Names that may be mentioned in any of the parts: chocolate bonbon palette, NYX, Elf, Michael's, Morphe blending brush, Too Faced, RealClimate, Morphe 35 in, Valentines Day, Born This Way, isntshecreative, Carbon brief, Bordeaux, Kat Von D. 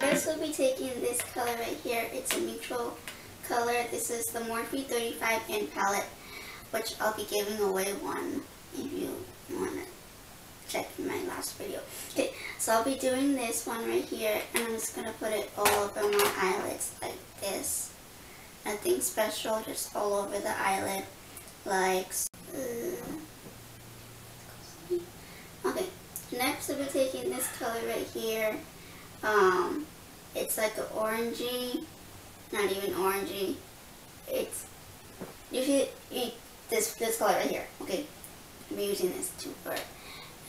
First we'll be taking this color right here. It's a neutral color. This is the Morphe 35 in palette, which I'll be giving away one if you want to check my last video. Okay, so I'll be doing this one right here, and I'm just going to put it all over my eyelids like this. Nothing special, just all over the eyelid like so. Okay, next I'll be taking this color right here. It's like an orangey, not even orangey, it's usually this color right here. Okay, I'm using this too far.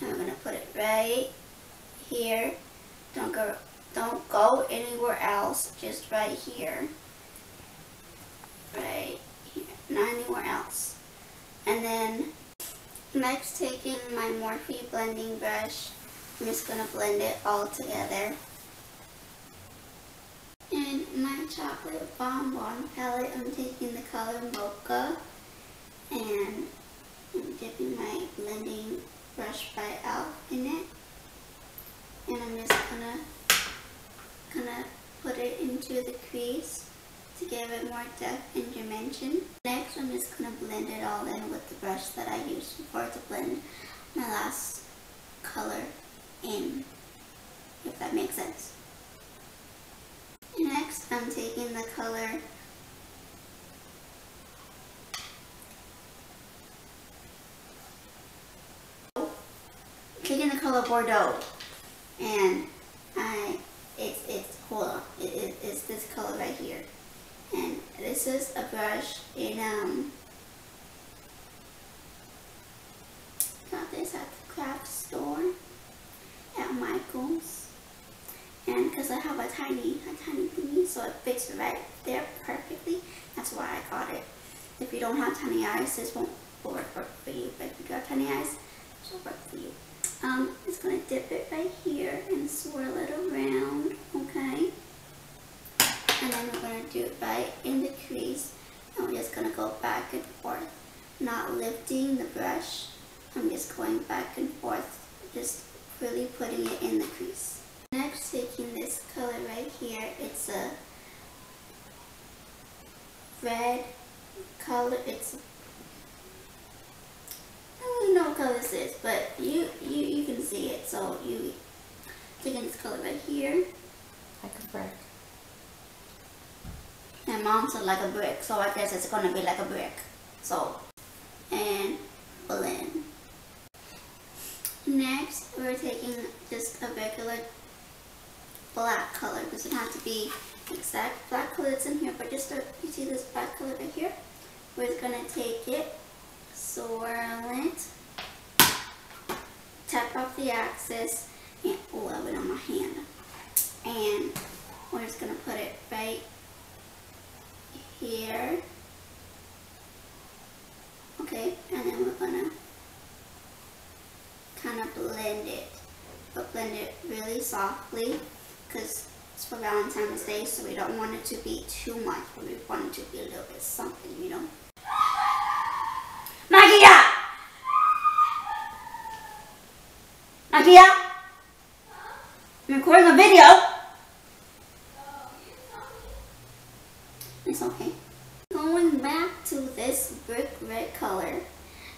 And I'm gonna put it right here. Don't go anywhere else, just right here. Right here, not anywhere else. And then next, taking my Morphe blending brush, I'm just gonna blend it all together. And my chocolate bonbon palette, I'm taking the color mocha, and I'm dipping my blending brush by Elf in it, and I'm just gonna put it into the crease to give it more depth and dimension. Next, I'm just gonna blend it all in with the brush that I used before to blend my last color in, if that makes sense. Next, I'm taking the color Bordeaux, and it's this color right here, and this is a brush in got this at the craft store at Michael's, and because I have a tiny thingy, so it fits right there perfectly. That's why I got it. If you don't have tiny eyes, this won't work for you, but if you do have tiny eyes, this will work for you. Just gonna dip it right here and swirl it around, okay? And then we're gonna do it right in the crease, and we're just gonna go back and forth, not lifting the brush. I'm just going back and forth, just really putting it in the crease. Next, taking this color right here, it's a red color. I don't know what color this is, but you can see it, so you taking this color right here. Like a brick. My mom said like a brick, so I guess it's gonna be like a brick. So, and blend. Next, we're taking just a regular black color. It doesn't have to be exact black color that's in here, but just you see this black color right here? We're gonna take it, swirl it, tap off the axis, and rub it on my hand, and we're just gonna put it right here, okay? And then we're gonna kind of blend it, but blend it really softly, because it's for Valentine's Day, so we don't want it to be too much, but we want it to be a little bit something, you know? Magia, I'm recording a video. It's okay. Going back to this brick red color.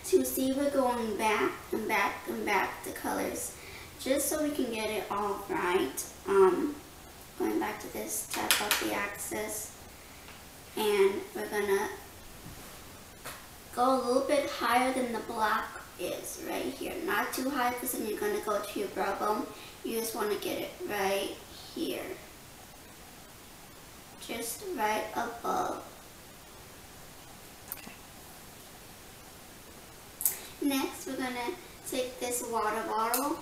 So you see we're going back and back and back the colors, just so we can get it all right. Going back to this, tap up the axis, and we're gonna go a little bit higher than the black is right here. Not too high, because then you're going to go to your brow bone. You just want to get it right here. Just right above. Next, we're going to take this water bottle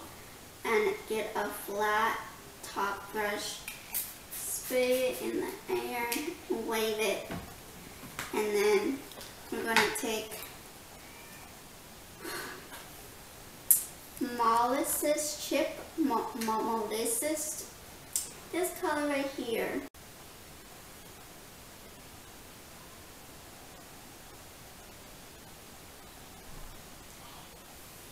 and get a flat top brush. Spray it in the air, wave it, and then we're going to take molasses chip, molasses, this color right here.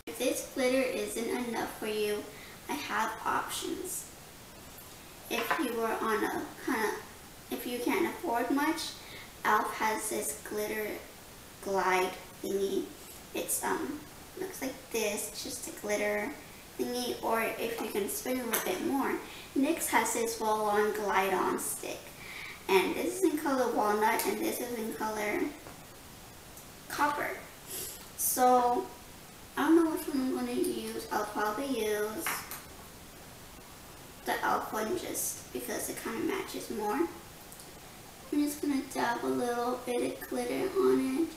If this glitter isn't enough for you, I have options. If you were on a if you can't afford much, Elf has this glitter glide thingy. It's looks like this, just a glitter thingy, or if you can spend a little bit more. NYX has this roll-on glide-on stick, and this is in color walnut, and this is in color copper. So I don't know which one I'm going to use. I'll probably use the Elf one just because it kind of matches more. I'm just going to dab a little bit of glitter on it,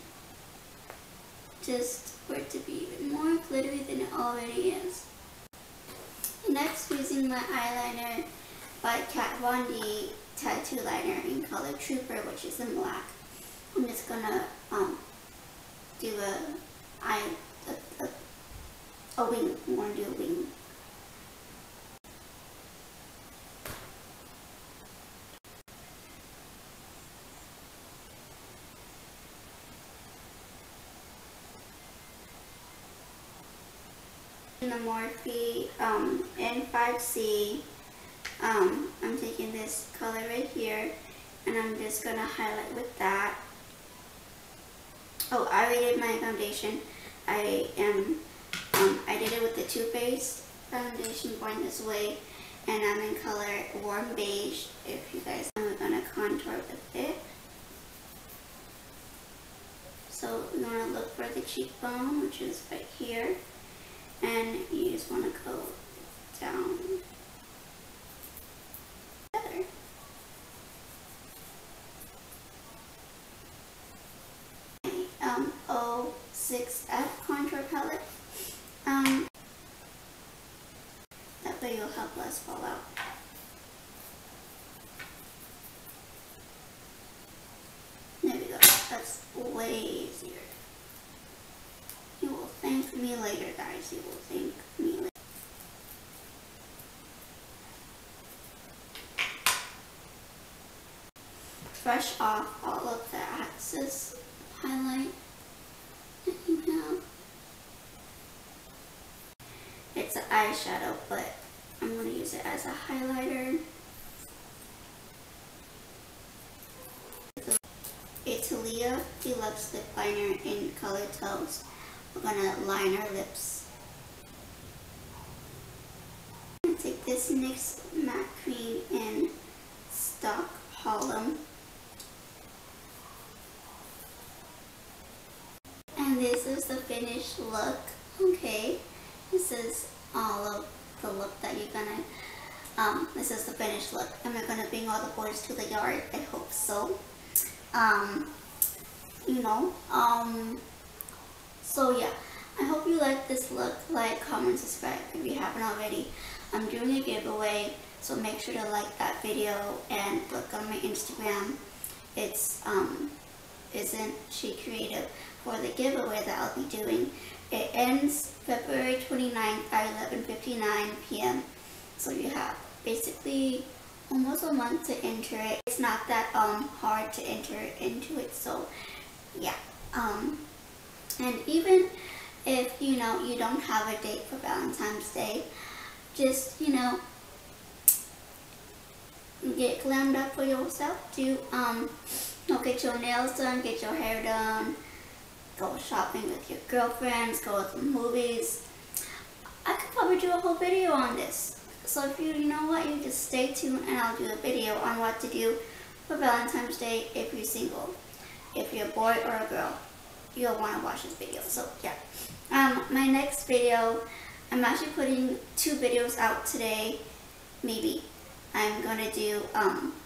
just for it to be even more glittery than it already is. Next, using my eyeliner by Kat Von D tattoo liner in color Trooper, which is in black. I'm just going to do a wing. I'm going to do a wing. In the Morphe N5C, I'm taking this color right here, and I'm just going to highlight with that. Oh, I already did my foundation. I did it with the Too Faced foundation, Born This Way, and I'm in color warm beige. If you guys, I'm gonna contour a bit. So you wanna look for the cheekbone, which is right here, and you just wanna go down. You will thank me later. Brush off all of the excess highlight that you have. It's an eyeshadow, but I'm going to use it as a highlighter. It's Leah Deluxe Lip Liner in Color Toast. We're going to line our lips. Take this NYX matte cream in Stock Harlem, and this is the finished look. Okay, this is all of the look that you're gonna. This is the finished look. Am I gonna bring all the boys to the yard? I hope so. So yeah, I hope you like this look. Like, comment, subscribe if you haven't already. I'm doing a giveaway, so make sure to like that video and look on my Instagram. It's Isn't She Creative for the giveaway that I'll be doing. It ends February 29th at 11:59 p.m. So you have basically almost a month to enter it. It's not that hard to enter into it. So yeah, and even if you don't have a date for Valentine's Day, just, get glammed up for yourself. Do, get your nails done, get your hair done, go shopping with your girlfriends, go to the movies. I could probably do a whole video on this. So if you, you just stay tuned and I'll do a video on what to do for Valentine's Day if you're single. If you're a boy or a girl, you'll want to watch this video. So yeah, my next video, I'm actually putting 2 videos out today, maybe. I'm going to do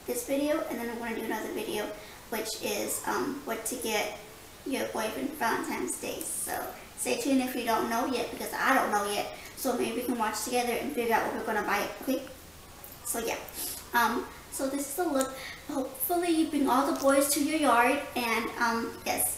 this video, and then I'm going to do another video, which is what to get your boyfriend for Valentine's Day. So stay tuned if you don't know yet, because I don't know yet. So maybe we can watch together and figure out what we're going to buy, okay? So yeah, so this is the look. Hopefully you bring all the boys to your yard, and yes,